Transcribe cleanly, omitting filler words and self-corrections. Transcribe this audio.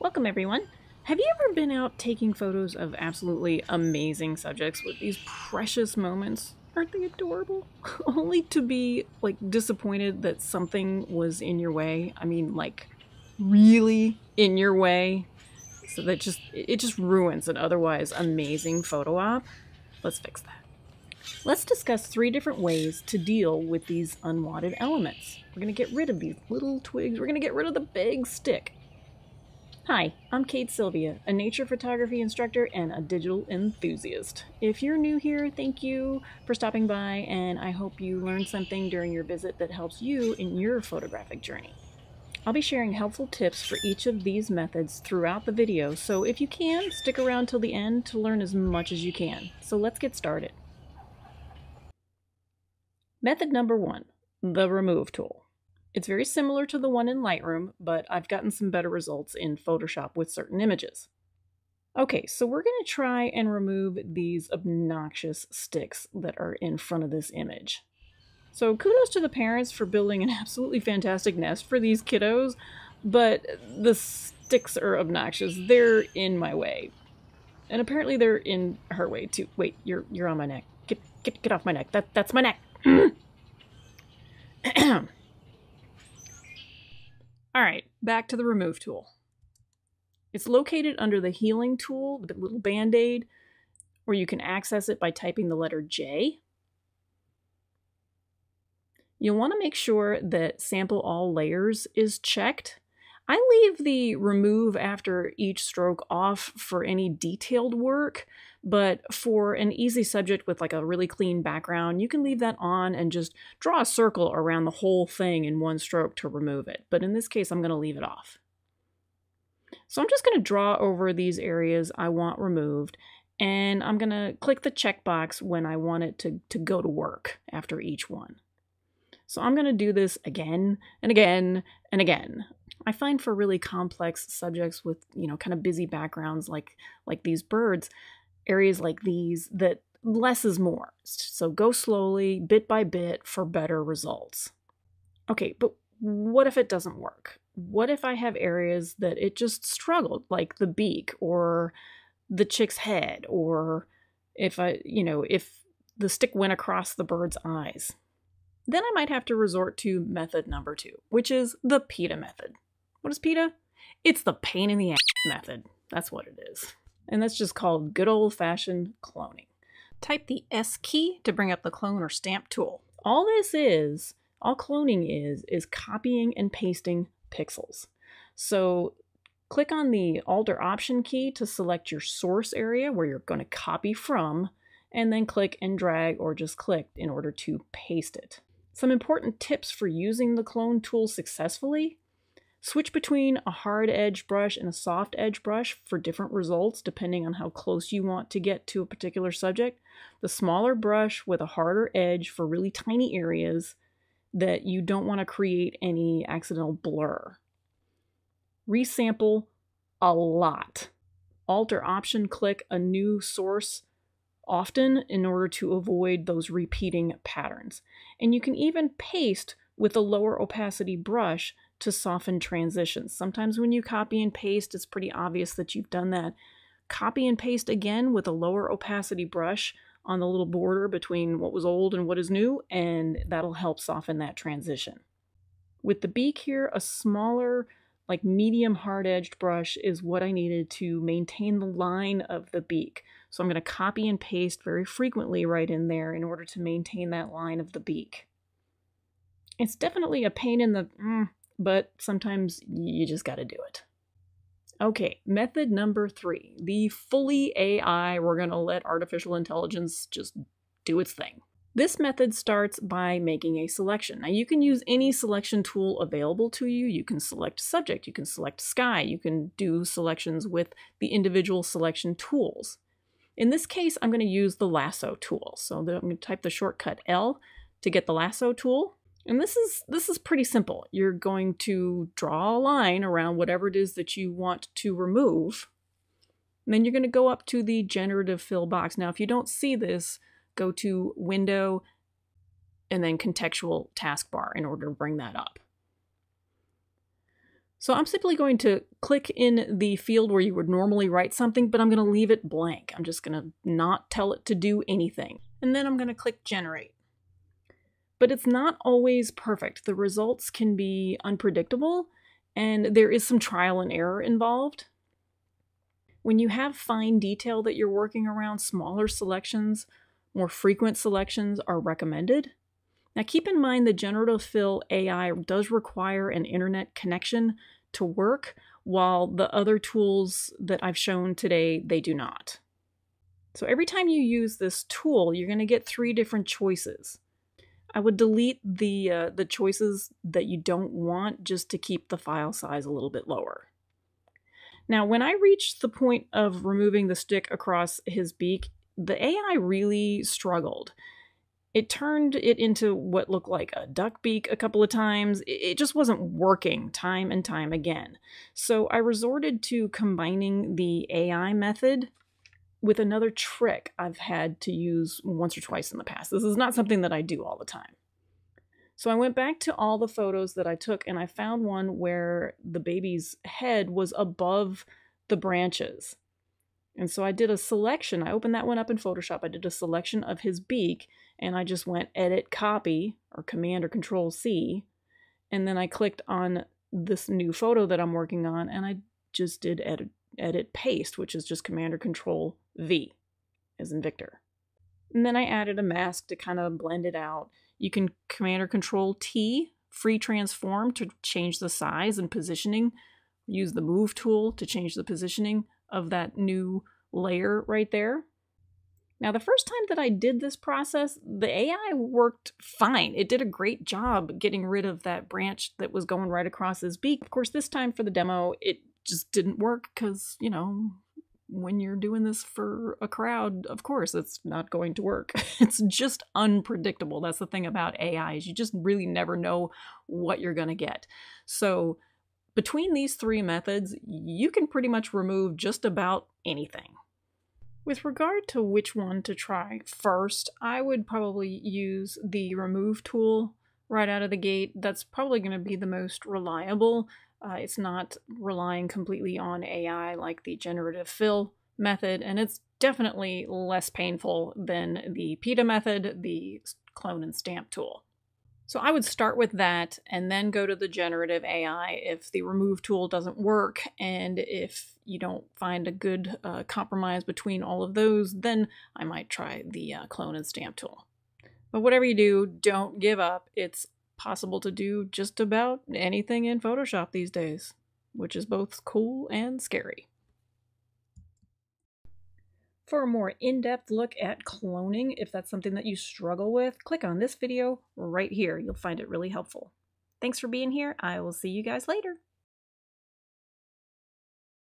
Welcome everyone! Have you ever been out taking photos of absolutely amazing subjects with these precious moments? Aren't they adorable? Only to be like disappointed that something was in your way. I mean, like really in your way. So that it just ruins an otherwise amazing photo op. Let's fix that. Let's discuss three different ways to deal with these unwanted elements. We're going to get rid of these little twigs. We're going to get rid of the big stick. Hi, I'm Kate Sylvia, a nature photography instructor and a digital enthusiast. If you're new here, thank you for stopping by, and I hope you learned something during your visit that helps you in your photographic journey. I'll be sharing helpful tips for each of these methods throughout the video, so if you can, stick around till the end to learn as much as you can. So let's get started. Method number one, the remove tool. It's very similar to the one in Lightroom, but I've gotten some better results in Photoshop with certain images. Okay, so we're going to try and remove these obnoxious sticks that are in front of this image. So kudos to the parents for building an absolutely fantastic nest for these kiddos, but the sticks are obnoxious. They're in my way. And apparently they're in her way too. Wait, you're on my neck. Get off my neck. That's my neck. All right, back to the remove tool. It's located under the healing tool, the little band-aid, where you can access it by typing the letter J. You'll want to make sure that sample all layers is checked. I leave the remove after each stroke off for any detailed work, but for an easy subject with like a really clean background, you can leave that on and just draw a circle around the whole thing in one stroke to remove it. But in this case, I'm going to leave it off. So I'm just going to draw over these areas I want removed, and I'm going to click the checkbox when I want it to go to work after each one. So I'm going to do this again and again and again. I find for really complex subjects with, you know, kind of busy backgrounds like these birds, areas like these, that less is more. So go slowly, bit by bit, for better results. Okay, but what if it doesn't work? What if I have areas that it just struggled, like the beak or the chick's head, or if the stick went across the bird's eyes? Then I might have to resort to method number two, which is the PETA method. What is PETA? It's the pain in the ass method. That's what it is. And that's just called good old-fashioned cloning. Type the S key to bring up the clone or stamp tool. All cloning is copying and pasting pixels. So click on the Alt or Option key to select your source area where you're going to copy from, and then click and drag or just click in order to paste it. Some important tips for using the clone tool successfully. Switch between a hard edge brush and a soft edge brush for different results depending on how close you want to get to a particular subject. The smaller brush with a harder edge for really tiny areas that you don't want to create any accidental blur. Resample a lot. Alt or Option click a new source often in order to avoid those repeating patterns. And you can even paste with a lower opacity brush to soften transitions. Sometimes when you copy and paste, it's pretty obvious that you've done that. Copy and paste again with a lower opacity brush on the little border between what was old and what is new, and that'll help soften that transition. With the beak here, a smaller, like medium hard-edged brush is what I needed to maintain the line of the beak. So I'm going to copy and paste very frequently right in there in order to maintain that line of the beak. It's definitely a pain in the but sometimes you just got to do it. Okay, method number three, the fully AI. We're going to let artificial intelligence just do its thing. This method starts by making a selection. Now you can use any selection tool available to you. You can select subject, you can select sky, you can do selections with the individual selection tools. In this case, I'm going to use the lasso tool. So I'm going to type the shortcut L to get the lasso tool. And this is pretty simple. You're going to draw a line around whatever it is that you want to remove. And then you're going to go up to the Generative Fill box. Now, if you don't see this, go to Window and then Contextual Taskbar in order to bring that up. So I'm simply going to click in the field where you would normally write something, but I'm going to leave it blank. I'm just going to not tell it to do anything. And then I'm going to click generate. But it's not always perfect. The results can be unpredictable, and there is some trial and error involved. When you have fine detail that you're working around, smaller selections, more frequent selections are recommended. Now keep in mind the Generative Fill AI does require an internet connection to work, while the other tools that I've shown today, they do not. So every time you use this tool, you're going to get three different choices. I would delete the choices that you don't want just to keep the file size a little bit lower. Now, when I reached the point of removing the stick across his beak, the AI really struggled. It turned it into what looked like a duck beak a couple of times. It just wasn't working time and time again. So I resorted to combining the AI method with another trick I've had to use once or twice in the past. This is not something that I do all the time. So I went back to all the photos that I took, and I found one where the baby's head was above the branches. And so I did a selection. I opened that one up in Photoshop. I did a selection of his beak, and I just went edit copy, or command or control C, and then I clicked on this new photo that I'm working on, and I just did edit paste, which is just command or control V, as in Victor. And then I added a mask to kind of blend it out. You can command or control T, free transform to change the size and positioning. Use the move tool to change the positioning of that new layer right there. Now, the first time that I did this process, the AI worked fine. It did a great job getting rid of that branch that was going right across his beak. Of course, this time for the demo, it just didn't work because, you know, when you're doing this for a crowd, of course, it's not going to work. It's just unpredictable. That's the thing about AI, is you just really never know what you're going to get. So between these three methods, you can pretty much remove just about anything. With regard to which one to try first, I would probably use the remove tool right out of the gate. That's probably going to be the most reliable. It's not relying completely on AI like the Generative Fill method, and it's definitely less painful than the PETA method, the clone and stamp tool. So I would start with that and then go to the generative AI if the remove tool doesn't work, and if you don't find a good compromise between all of those, then I might try the clone and stamp tool. But whatever you do, don't give up. It's possible to do just about anything in Photoshop these days, which is both cool and scary. For a more in-depth look at cloning, if that's something that you struggle with, click on this video right here. You'll find it really helpful. Thanks for being here. I will see you guys later.